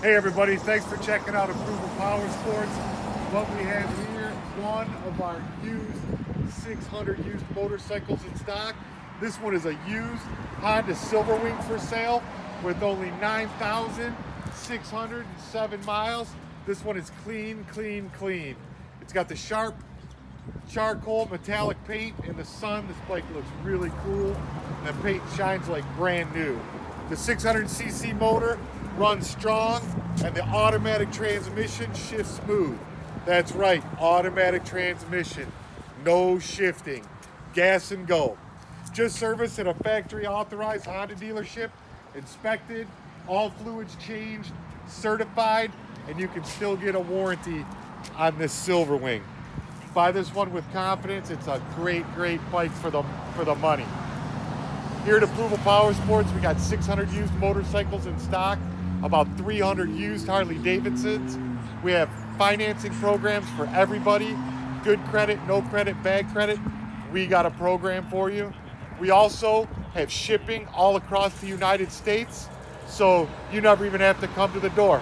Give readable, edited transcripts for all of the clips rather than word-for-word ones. Hey everybody, thanks for checking out Approval Power Sports. What we have here, one of our used 600 used motorcycles in stock. This one is a used Honda Silverwing for sale with only 9,607 miles. This one is clean, clean, clean. It's got the sharp charcoal metallic paint in the sun. This bike looks really cool. And the paint shines like brand new. The 600cc motor runs strong, and the automatic transmission shifts smooth. That's right, automatic transmission, no shifting, gas and go. Just serviced at a factory authorized Honda dealership, inspected, all fluids changed, certified, and you can still get a warranty on this Silverwing. Buy this one with confidence. It's a great bike for the money. Here at Approval Power Sports, we got 600 used motorcycles in stock, about 300 used Harley Davidsons. We have financing programs for everybody. Good credit, no credit, bad credit. We got a program for you. We also have shipping all across the United States, so you never even have to come to the door.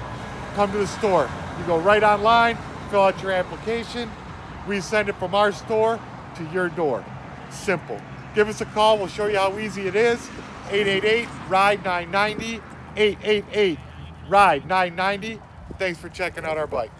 Come to the store. You go right online, fill out your application. We send it from our store to your door. Simple. Give us a call, we'll show you how easy it is. 888-RIDE-990, 888-RIDE-990. Thanks for checking out our bike.